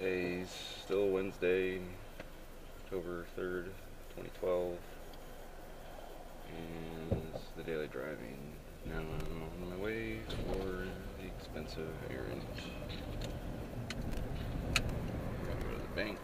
A's, still Wednesday, October 3rd, 2012, and it's the daily driving. Now I'm on my way for the expensive errand. I'm going to go to the bank.